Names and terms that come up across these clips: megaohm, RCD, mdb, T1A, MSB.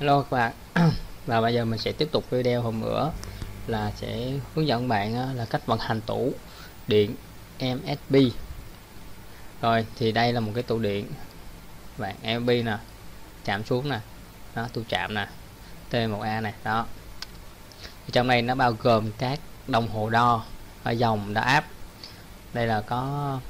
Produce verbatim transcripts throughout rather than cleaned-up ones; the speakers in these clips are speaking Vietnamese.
Hello các bạn, và bây giờ mình sẽ tiếp tục video hôm nữa là sẽ hướng dẫn bạn là cách vận hành tủ điện em ét bê. Rồi thì đây là một cái tủ điện bạn em ét bê nè, chạm xuống nè, nó tủ chạm nè, T một A này đó. Thì trong này nó bao gồm các đồng hồ đo ở dòng đã áp, đây là có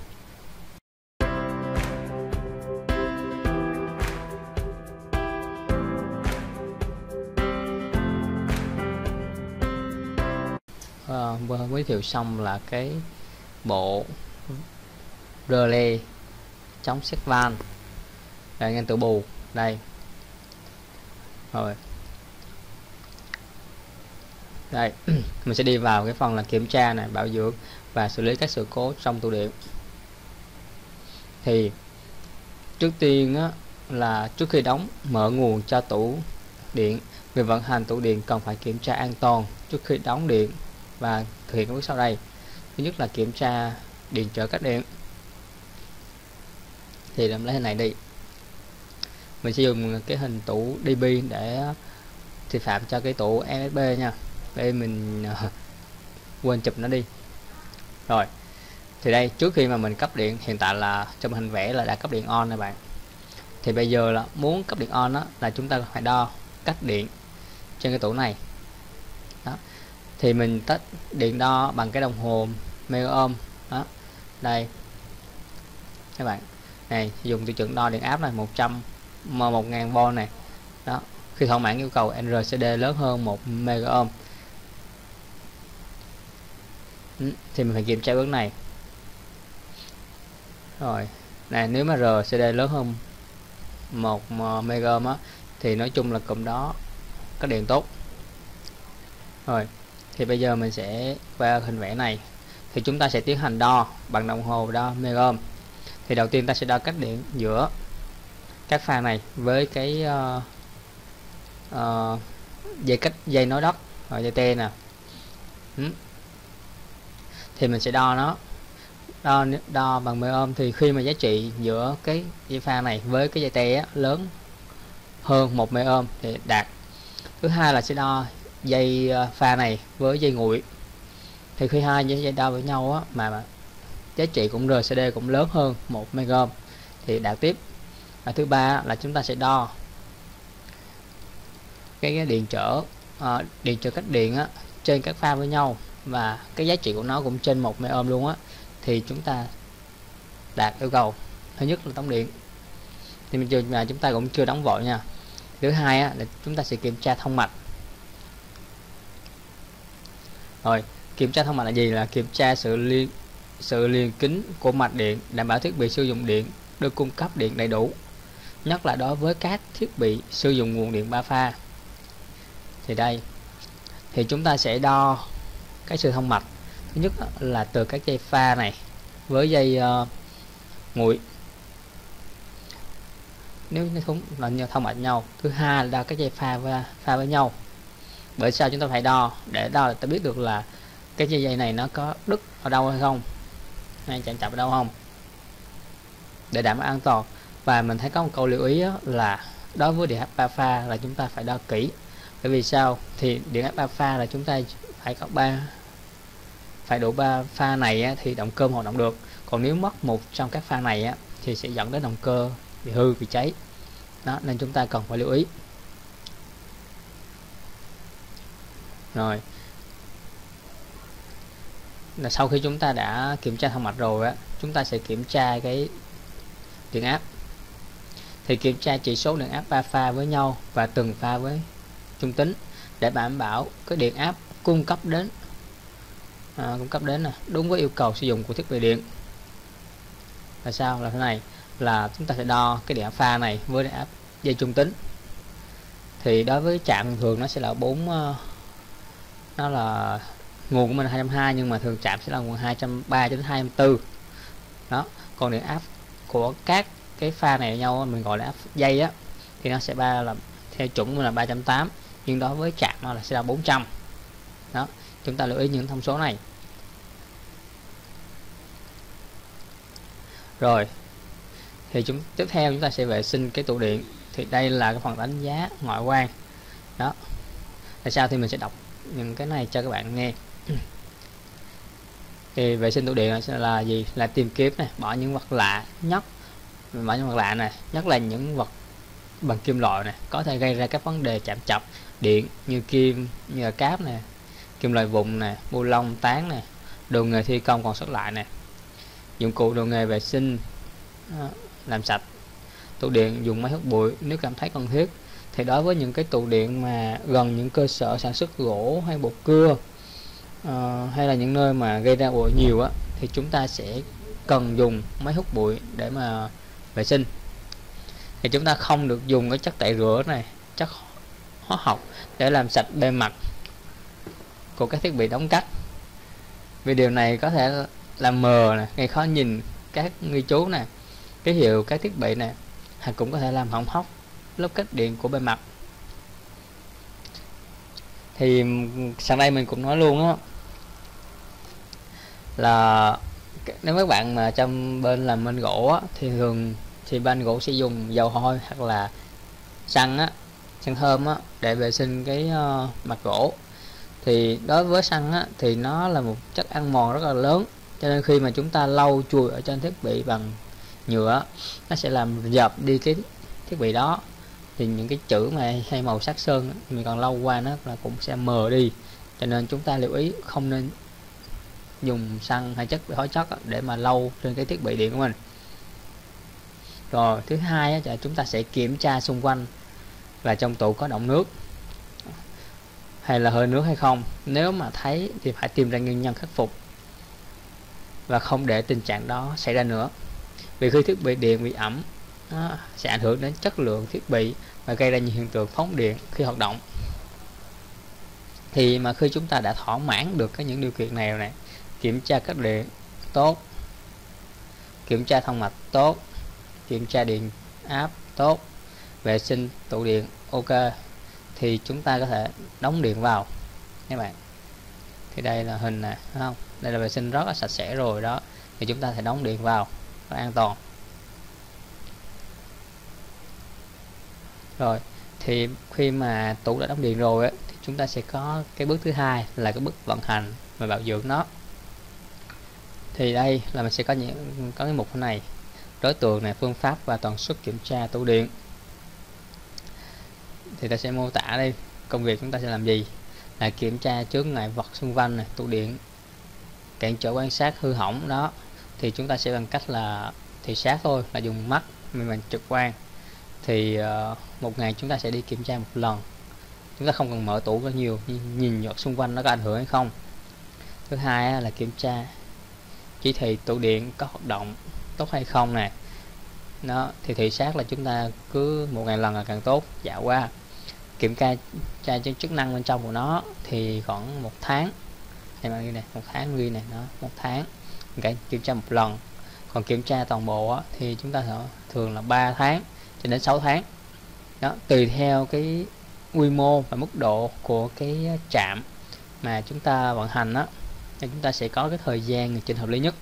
Uh, giới thiệu xong là cái bộ relay chống sét van đây, ngang tự bù đây rồi đây. Mình sẽ đi vào cái phần là kiểm tra này, bảo dưỡng và xử lý các sự cố trong tủ điện. Thì trước tiên á, là trước khi đóng mở nguồn cho tủ điện, người vận hành tủ điện cần phải kiểm tra an toàn trước khi đóng điện và thực hiện các bước sau đây. Thứ nhất là kiểm tra điện trở cách điện. Thì làm lấy hình này đi, mình sẽ dùng cái hình tủ đê bê để thị phạm cho cái tủ em ét bê nha. Đây mình uh, quên chụp nó đi. Rồi thì đây, trước khi mà mình cấp điện, hiện tại là trong hình vẽ là đã cấp điện on này bạn. Thì bây giờ là muốn cấp điện on đó, là chúng ta phải đo cách điện trên cái tủ này đó. Thì mình tách điện đo bằng cái đồng hồ megaohm đó, đây các bạn này, dùng tiêu chuẩn đo điện áp này một trăm một nghìn volt này đó, khi thỏa mãn yêu cầu R C D lớn hơn một megaohm. Thì mình phải kiểm tra bước này. Rồi này, nếu mà R C D lớn hơn một megaohm á, thì nói chung là cụm đó có điện tốt rồi. Thì bây giờ mình sẽ qua hình vẽ này, thì chúng ta sẽ tiến hành đo bằng đồng hồ đo megaohm. Thì đầu tiên ta sẽ đo cách điện giữa các pha này với cái uh, uh, dây cách dây nối đất rồi dây tê nè. ừ. Thì mình sẽ đo nó đo đo bằng megaohm. Thì khi mà giá trị giữa cái dây pha này với cái dây tê á, lớn hơn một megaohm thì đạt. Thứ hai là sẽ đo dây pha này với dây nguội. Thì khi hai dây đo với nhau á, mà giá trị cũng R C D cũng lớn hơn một megaohm thì đạt tiếp. Và thứ ba là chúng ta sẽ đo cái điện trở à, điện trở cách điện á, trên các pha với nhau, và cái giá trị của nó cũng trên một megaohm luôn á, thì chúng ta đạt yêu cầu thứ nhất là tổng điện. Thì mình chưa, mà chúng ta cũng chưa đóng vội nha. Thứ hai á, là chúng ta sẽ kiểm tra thông mạch. Rồi kiểm tra thông mạch là gì? Là kiểm tra sự liên sự liên kính của mạch điện, đảm bảo thiết bị sử dụng điện được cung cấp điện đầy đủ, nhất là đối với các thiết bị sử dụng nguồn điện ba pha. Thì đây, thì chúng ta sẽ đo cái sự thông mạch. Thứ nhất là từ các dây pha này với dây uh, nguội, nếu nó không là thông mạch nhau. Thứ hai là đo các dây pha và pha với nhau. Bởi sao chúng ta phải đo? Để đo là ta biết được là cái dây dây này nó có đứt ở đâu hay không, hay chạm chạp ở đâu không, để đảm bảo an toàn. Và mình thấy có một câu lưu ý đó, là đối với điện áp ba pha là chúng ta phải đo kỹ. Bởi vì sao? Thì điện áp ba pha là chúng ta phải có ba phải đủ ba pha này á, thì động cơ hoạt động được. Còn nếu mất một trong các pha này á, thì sẽ dẫn đến động cơ bị hư, bị cháy đó, nên chúng ta cần phải lưu ý. Rồi là sau khi chúng ta đã kiểm tra thông mạch rồi á, chúng ta sẽ kiểm tra cái điện áp. Thì kiểm tra chỉ số điện áp ba pha với nhau và từng pha với trung tính, để đảm bảo cái điện áp cung cấp đến à, cung cấp đến đúng với yêu cầu sử dụng của thiết bị điện. Là sao? Là thế này, là chúng ta sẽ đo cái điện áp pha này với điện áp dây trung tính. Thì đối với trạm thường nó sẽ là bốn, nó là nguồn của mình hai trăm hai mươi, nhưng mà thường chạm sẽ là nguồn hai trăm ba mươi đến hai trăm bốn mươi đó. Còn điện áp của các cái pha này nhau mình gọi là áp dây á, thì nó sẽ ba là theo chuẩn là ba trăm tám mươi, nhưng đối với chạm nó là sẽ là bốn trăm đó. Chúng ta lưu ý những thông số này. Rồi thì chúng tiếp theo chúng ta sẽ vệ sinh cái tủ điện. thì đây là cái phần đánh giá ngoại quan đó. Tại sao thì mình sẽ đọc những cái này cho các bạn nghe. Thì vệ sinh tủ điện là gì? Là tìm kiếm này, bỏ những vật lạ nhất, bỏ những vật lạ này, nhất là những vật bằng kim loại này có thể gây ra các vấn đề chạm chập điện như kim, như là cáp này, kim loại vụn này, bu lông, tán này, đồ nghề thi công còn sót lại này, dụng cụ đồ nghề vệ sinh làm sạch tủ điện, dùng máy hút bụi nếu cảm thấy cần thiết. Thì đối với những cái tủ điện mà gần những cơ sở sản xuất gỗ hay bột cưa uh, hay là những nơi mà gây ra bụi nhiều á, thì chúng ta sẽ cần dùng máy hút bụi để mà vệ sinh. Thì chúng ta không được dùng cái chất tẩy rửa này, chất hóa học để làm sạch bề mặt của các thiết bị đóng cắt, vì điều này có thể làm mờ này, gây khó nhìn các ghi chú này, ký hiệu các thiết bị này, hay cũng có thể làm hỏng hóc lớp cách điện của bề mặt. Thì sau đây mình cũng nói luôn á, là nếu các bạn mà trong bên làm bên gỗ á, thì thường thì bên gỗ sẽ dùng dầu hôi hoặc là xăng á, xăng thơm á, để vệ sinh cái uh, mặt gỗ. Thì đối với xăng á, thì nó là một chất ăn mòn rất là lớn, cho nên khi mà chúng ta lau chùi ở trên thiết bị bằng nhựa, nó sẽ làm dập đi cái thiết bị đó, thì những cái chữ mà hay màu sắc sơn mình còn lau qua nó là cũng sẽ mờ đi. Cho nên chúng ta lưu ý không nên dùng xăng hay chất hóa chất để mà lau trên cái thiết bị điện của mình. Rồi thứ hai là chúng ta sẽ kiểm tra xung quanh là trong tủ có động nước hay là hơi nước hay không. Nếu mà thấy thì phải tìm ra nguyên nhân khắc phục và không để tình trạng đó xảy ra nữa, vì khi thiết bị điện bị ẩm nó sẽ ảnh hưởng đến chất lượng thiết bị và gây ra nhiều hiện tượng phóng điện khi hoạt động. Thì mà khi chúng ta đã thỏa mãn được cái những điều kiện này này, kiểm tra cách điện tốt, kiểm tra thông mạch tốt, kiểm tra điện áp tốt, vệ sinh tủ điện ok, thì chúng ta có thể đóng điện vào các bạn. Thì đây là hình này, đúng không? Đây là vệ sinh rất là sạch sẽ rồi đó, thì chúng ta sẽ đóng điện vào và an toàn. Rồi thì khi mà tủ đã đóng điện rồi ấy, thì chúng ta sẽ có cái bước thứ hai là cái bước vận hành và bảo dưỡng nó. Thì đây là mình sẽ có những có cái mục này: đối tượng này, phương pháp và tần suất kiểm tra tủ điện. Thì ta sẽ mô tả đi công việc chúng ta sẽ làm gì, là kiểm tra trước ngại vật xung quanh này, tủ điện cản trở, quan sát hư hỏng đó. Thì chúng ta sẽ bằng cách là thị sát thôi, là dùng mắt mình bằng trực quan. Thì uh, một ngày chúng ta sẽ đi kiểm tra một lần, chúng ta không cần mở tủ ra nhiều, nhìn vào xung quanh nó có ảnh hưởng hay không. Thứ hai là kiểm tra chỉ thị tủ điện có hoạt động tốt hay không này đó. Thì thị sát là chúng ta cứ một ngày lần là càng tốt, dạo qua kiểm tra tra chức năng bên trong của nó. Thì khoảng một tháng này bạn ghi này, một tháng ghi này nó một tháng okay, kiểm tra một lần. Còn kiểm tra toàn bộ á, thì chúng ta thường là ba tháng cho đến sáu tháng đó, tùy theo cái quy mô và mức độ của cái trạm mà chúng ta vận hành đó, thì chúng ta sẽ có cái thời gian trình hợp lý nhất.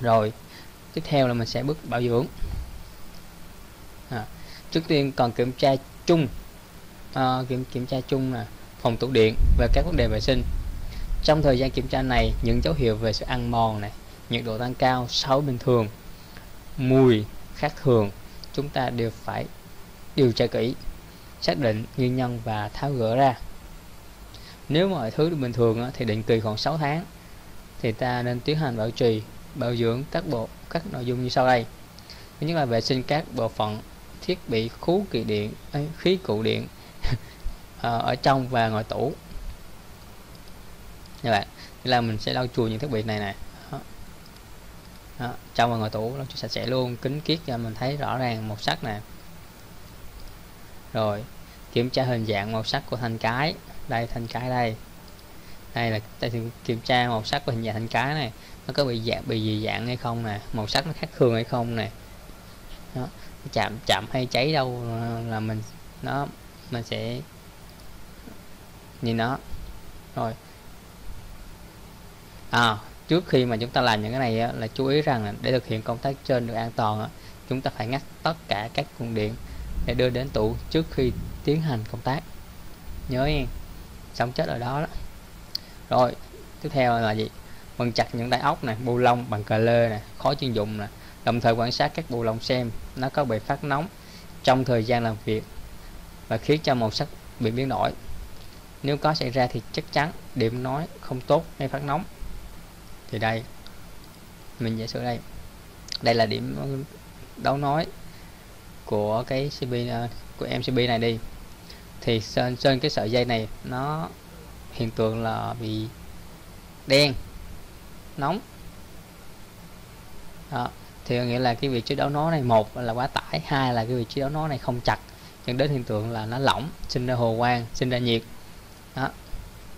Rồi tiếp theo là mình sẽ bước bảo dưỡng. À, trước tiên còn kiểm tra chung, à, kiểm, kiểm tra chung là phòng tủ điện về các vấn đề vệ sinh. Trong thời gian kiểm tra này, những dấu hiệu về sự ăn mòn này, nhiệt độ tăng cao sáu bình thường, mùi khác thường, chúng ta đều phải điều tra kỹ, xác định nguyên nhân và tháo gỡ ra. Nếu mọi thứ được bình thường thì định kỳ khoảng sáu tháng thì ta nên tiến hành bảo trì bảo dưỡng các bộ các nội dung như sau đây. Thứ nhất là vệ sinh các bộ phận thiết bị khí kỳ điện khí cụ điện ở trong và ngoài tủ các bạn. Thế là mình sẽ lau chùi những thiết bị này này đó, trong và ngoài tủ nó sạch sẽ luôn, kính kiết cho mình thấy rõ ràng màu sắc nè. Rồi kiểm tra hình dạng màu sắc của thanh cái, đây thanh cái đây đây là đây kiểm tra màu sắc của hình dạng thanh cái này, nó có bị dạng bị dị dạng hay không nè, màu sắc nó khác thường hay không nè, chạm chạm hay cháy đâu là mình nó mình sẽ nhìn nó. Rồi à, trước khi mà chúng ta làm những cái này á, là chú ý rằng là để thực hiện công tác trên được an toàn á, chúng ta phải ngắt tất cả các nguồn điện để đưa đến tủ trước khi tiến hành công tác, nhớ em. Xong chết ở đó, đó. Rồi tiếp theo là gì? Vặn chặt những đai ốc này, bu lông bằng cờ lê này, khó chuyên dụng này. Đồng thời quan sát các bu lông xem nó có bị phát nóng trong thời gian làm việc và khiến cho màu sắc bị biến đổi. Nếu có xảy ra thì chắc chắn điểm nói không tốt hay phát nóng. Thì đây mình giả sử đây, đây là điểm đấu nói của cái xê pê của em xê bê này đi, thì trên, trên cái sợi dây này nó hiện tượng là bị đen nóng đó. Thì nghĩa là cái vị trí đấu nối này, một là quá tải, hai là cái vị trí đấu nối này không chặt, dẫn đến hiện tượng là nó lỏng, sinh ra hồ quang, sinh ra nhiệt đó,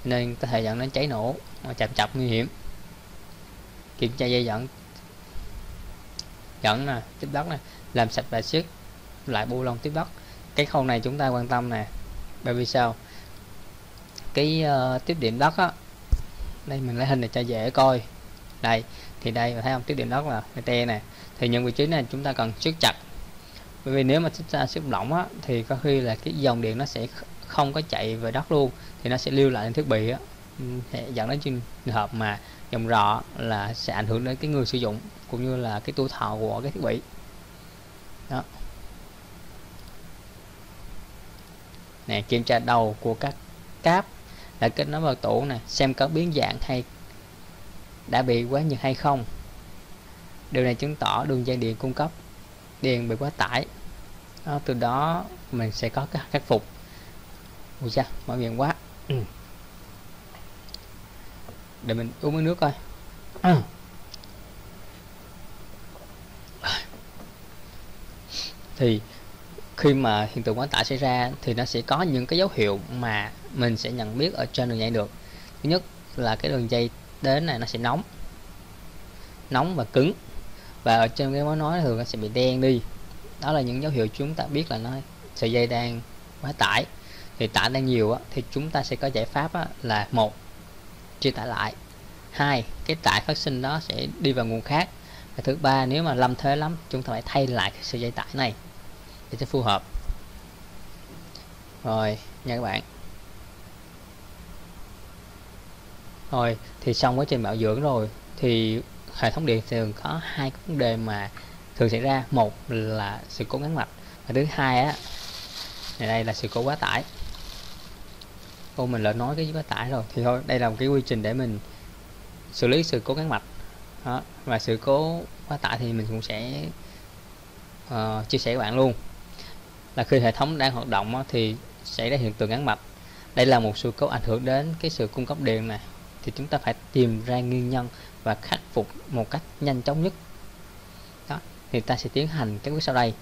nên có thể dẫn đến cháy nổ, chạm chập nguy hiểm. Kiểm tra dây dẫn dẫn nè, tiếp đất nè, làm sạch và siết lại bu lông tiếp đất. Cái khâu này chúng ta quan tâm nè, bởi vì sao? Cái uh, tiếp điểm đất á, đây mình lấy hình để cho dễ coi. Đây thì đây thấy không, tiếp điểm đất là tê này, thì những vị trí này chúng ta cần siết chặt, bởi vì nếu mà chúng ta siết lỏng á thì có khi là cái dòng điện nó sẽ không có chạy về đất luôn, thì nó sẽ lưu lại lên thiết bị á, dẫn đến trường hợp mà dòng rọ là sẽ ảnh hưởng đến cái người sử dụng cũng như là cái tuổi thọ của cái thiết bị đó. Nè, kiểm tra đầu của các cáp đã kết nối vào tủ này, xem có biến dạng hay đã bị quá nhiệt hay không. Điều này chứng tỏ đường dây điện cung cấp điện bị quá tải đó, từ đó mình sẽ có cái khắc phục. Ui cha, mở miệng quá. Để mình uống miếng nước coi. Thì khi mà hiện tượng quá tải xảy ra thì nó sẽ có những cái dấu hiệu mà mình sẽ nhận biết ở trên đường dây được. Thứ nhất là cái đường dây đến này nó sẽ nóng nóng và cứng, và ở trên cái mối nói thường nó sẽ bị đen đi. Đó là những dấu hiệu chúng ta biết là nó sợi dây đang quá tải. Thì tải đang nhiều á, thì chúng ta sẽ có giải pháp á, là một, chia tải lại, hai, cái tải phát sinh đó sẽ đi vào nguồn khác, và thứ ba, nếu mà lâm thế lắm chúng ta phải thay lại cái sợi dây tải này để cho phù hợp. Rồi nha các bạn. Rồi thì xong quá trình bảo dưỡng rồi, thì hệ thống điện thường có hai vấn đề mà thường xảy ra, một là sự cố ngắn mạch, và thứ hai á này, đây là sự cố quá tải. Ô, mình lại nói cái quá tải rồi, thì thôi đây là một cái quy trình để mình xử lý sự cố ngắn mạch đó. Và sự cố quá tải thì mình cũng sẽ uh, chia sẻ các bạn luôn, là khi hệ thống đang hoạt động thì xảy ra hiện tượng ngắn mạch. Đây là một sự cố ảnh hưởng đến cái sự cung cấp điện này, thì chúng ta phải tìm ra nguyên nhân và khắc phục một cách nhanh chóng nhất đó. Thì ta sẽ tiến hành các bước sau đây.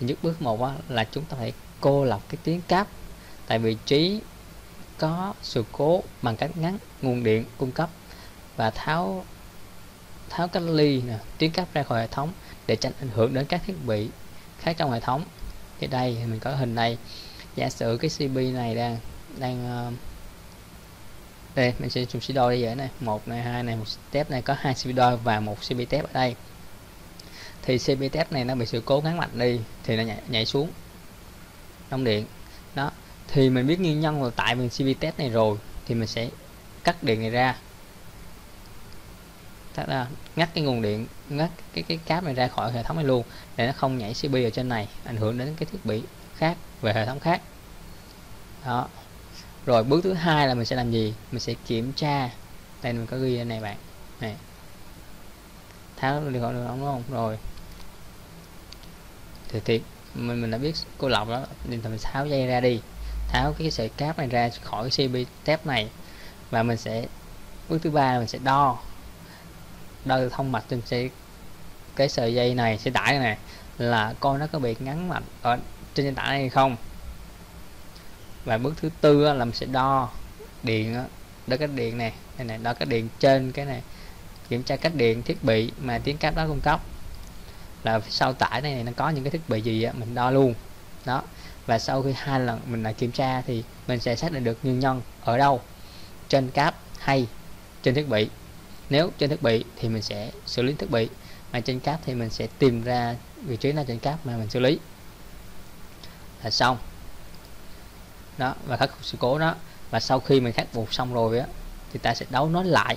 Thì nhất bước một là chúng ta phải cô lập cái tuyến cáp tại vị trí có sự cố bằng cách ngắn nguồn điện cung cấp và tháo tháo cách ly nè, tuyến cáp ra khỏi hệ thống để tránh ảnh hưởng đến các thiết bị khác trong hệ thống. Thì đây mình có hình này, giả sử cái xê pê này đang đang đây, mình sẽ dùng xê pê đôi để dễ này, một này, hai này, một tép này, có hai xê pê đôi và một xê pê tép ở đây. Thì xê pê tép này nó bị sự cố ngắn mạch đi thì nó nhảy, nhảy xuống đông điện đó. Thì mình biết nguyên nhân là tại mình xê pê test này rồi, thì mình sẽ cắt điện này ra, thật ra ngắt cái nguồn điện, ngắt cái cái cáp này ra khỏi hệ thống này luôn, để nó không nhảy xê pê ở trên này ảnh hưởng đến cái thiết bị khác về hệ thống khác đó. Rồi bước thứ hai là mình sẽ làm gì? Mình sẽ kiểm tra, đây mình có ghi này bạn này, tháo đi khỏi đường ống đúng không? Rồi thì thì mình mình đã biết cô lọc đó, nên mình tháo dây ra đi, tháo cái sợi cáp này ra khỏi cái xê pê tép này, và mình sẽ bước thứ ba là mình sẽ đo đo thông mạch trên cái, cái sợi dây này, sợi tải này, là coi nó có bị ngắn mạch ở trên dây tải này hay không. Và bước thứ tư là mình sẽ đo điện đó, cách điện này này này, đo cách điện trên cái này, kiểm tra cách điện thiết bị mà tuyến cáp đó cung cấp, là sau tải này nó có những cái thiết bị gì mình đo luôn đó. Và sau khi hai lần mình lại kiểm tra thì mình sẽ xác định được nguyên nhân ở đâu, trên cáp hay trên thiết bị. Nếu trên thiết bị thì mình sẽ xử lý thiết bị, mà trên cáp thì mình sẽ tìm ra vị trí này trên cáp mà mình xử lý là xong đó, và khắc phục sự cố đó. Và sau khi mình khắc phục xong rồi á thì ta sẽ đấu nó lại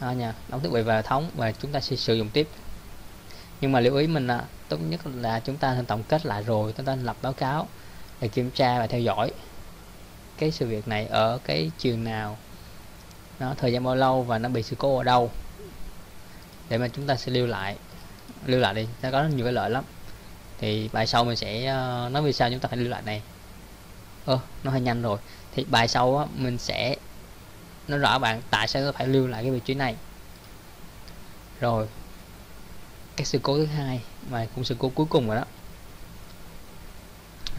đó nha, đấu thiết bị và hệ thống, và chúng ta sẽ sử dụng tiếp. Nhưng mà lưu ý mình là tốt nhất là chúng ta nên tổng kết lại rồi chúng ta lập báo cáo để kiểm tra và theo dõi cái sự việc này ở cái trường nào, nó thời gian bao lâu và nó bị sự cố ở đâu, để mà chúng ta sẽ lưu lại lưu lại đi, nó có nhiều cái lợi lắm. Thì bài sau mình sẽ nói vì sao chúng ta phải lưu lại này. Ơ, nó hơi nhanh rồi. Thì bài sau á, mình sẽ nói rõ bạn tại sao nó phải lưu lại cái vị trí này. Rồi cái sự cố thứ hai mà cũng sự cố cuối cùng rồi đó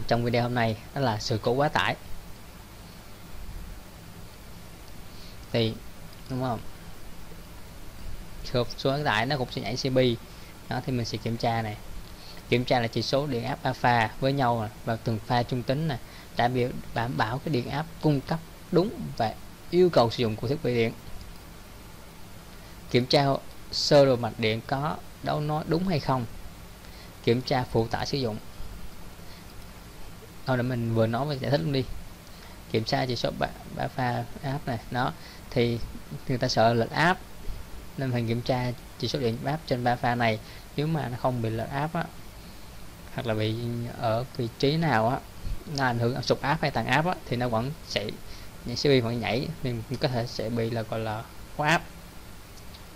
trong video hôm nay, đó là sự cố quá tải. Thì đúng không, sự cố quá tải nó cũng sẽ nhảy xê pê đó. Thì mình sẽ kiểm tra này, kiểm tra là chỉ số điện áp ba pha với nhau này, và từng pha trung tính này đã biểu đảm bảo cái điện áp cung cấp đúng và yêu cầu sử dụng của thiết bị điện. Kiểm tra sơ đồ mạch điện có đấu nối đúng hay không. Kiểm tra phụ tải sử dụng. Thôi để mình vừa nói và giải thích luôn đi. Kiểm tra chỉ số ba, ba pha áp này đó, thì người ta sợ lệch áp nên mình kiểm tra chỉ số điện áp trên ba pha này. Nếu mà nó không bị lệch áp á, hoặc là bị ở vị trí nào á nó ảnh hưởng sụp áp hay tăng áp á, thì nó vẫn sẽ nhảy xê pê vẫn nhảy, mình có thể sẽ bị là gọi là quá áp.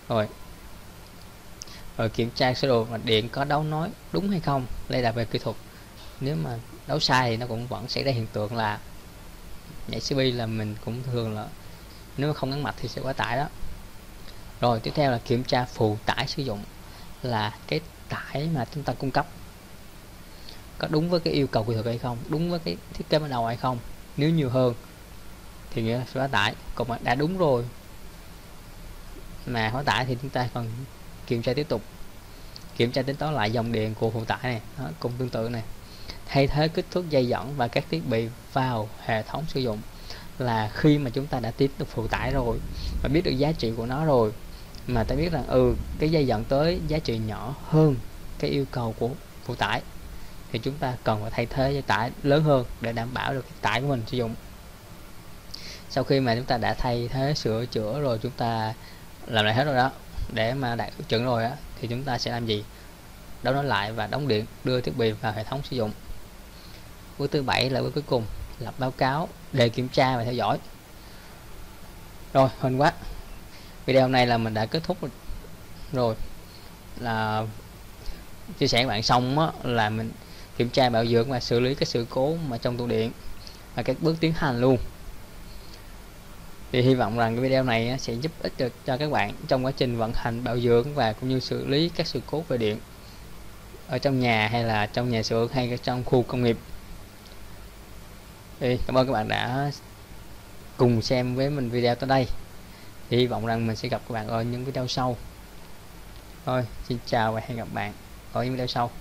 Rồi rồi kiểm tra sơ đồ mạch điện có đấu nối đúng hay không. Đây là về kỹ thuật, nếu mà đấu sai thì nó cũng vẫn xảy ra hiện tượng là nhảy xê pê, là mình cũng thường là nếu mà không gắn mạch thì sẽ quá tải đó. Rồi tiếp theo là kiểm tra phụ tải sử dụng, là cái tải mà chúng ta cung cấp có đúng với cái yêu cầu kỹ thuật hay không, đúng với cái thiết kế ban đầu hay không. Nếu nhiều hơn thì nghĩa là quá tải, còn mà đã đúng rồi mà quá tải thì chúng ta còn kiểm tra tiếp tục, kiểm tra tính toán lại dòng điện của phụ tải này đó, cùng tương tự này, thay thế kích thước dây dẫn và các thiết bị vào hệ thống sử dụng. Là khi mà chúng ta đã tiếp được phụ tải rồi và biết được giá trị của nó rồi, mà ta biết rằng ừ cái dây dẫn tới giá trị nhỏ hơn cái yêu cầu của phụ tải, thì chúng ta cần phải thay thế dây tải lớn hơn để đảm bảo được cái tải của mình sử dụng. Sau khi mà chúng ta đã thay thế sửa chữa rồi, chúng ta làm lại hết rồi đó, để mà đạt chuẩn rồi á, thì chúng ta sẽ làm gì? Đấu nối lại và đóng điện, đưa thiết bị vào hệ thống sử dụng. Bước thứ bảy là bước cuối cùng, lập báo cáo để kiểm tra và theo dõi. Rồi, hên quá, video hôm nay là mình đã kết thúc rồi. Là chia sẻ với bạn xong á, là mình kiểm tra bảo dưỡng và xử lý cái sự cố mà trong tủ điện và các bước tiến hành luôn. Thì hy vọng rằng cái video này sẽ giúp ích được cho các bạn trong quá trình vận hành bảo dưỡng và cũng như xử lý các sự cố về điện ở trong nhà hay là trong nhà xưởng hay trong khu công nghiệp. Thì cảm ơn các bạn đã cùng xem với mình video tới đây. Thì hy vọng rằng mình sẽ gặp các bạn ở những video sau. Thôi, xin chào và hẹn gặp bạn ở những video sau.